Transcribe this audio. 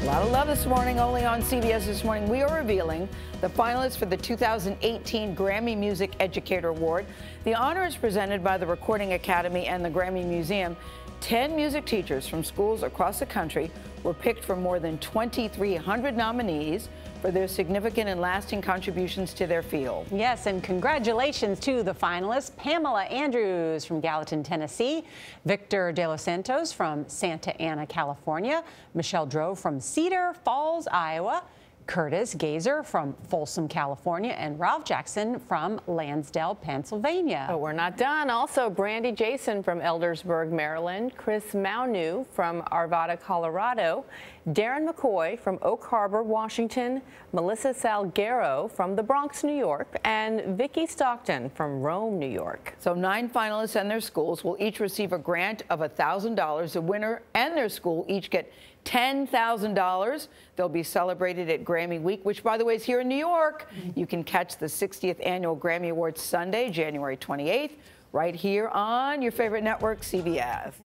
A lot of love this morning, only on CBS This Morning. We are revealing the finalists for the 2018 Grammy Music Educator Award. The honor is presented by the Recording Academy and the Grammy Museum. 10 music teachers from schools across the country were picked from more than 2,300 nominees for their significant and lasting contributions to their field. Yes, and congratulations to the finalists, Pamela Andrews from Gallatin, Tennessee, Victor De Los Santos from Santa Ana, California, Michelle Drove from Cedar Falls, Iowa, Curtis Gazer from Folsom, California, and Ralph Jackson from Lansdale, Pennsylvania. But we're not done. Also, Brandi Jason from Eldersburg, Maryland, Chris Maunu from Arvada, Colorado, Darren McCoy from Oak Harbor, Washington, Melissa Salguero from the Bronx, New York, and Vicki Stockton from Rome, New York. So 9 finalists and their schools will each receive a grant of $1,000. The winner and their school each get $10,000. They'll be celebrated at Grammy Week, which, by the way, is here in New York. You can catch the 60th Annual Grammy Awards Sunday, January 28th, right here on your favorite network, CBS.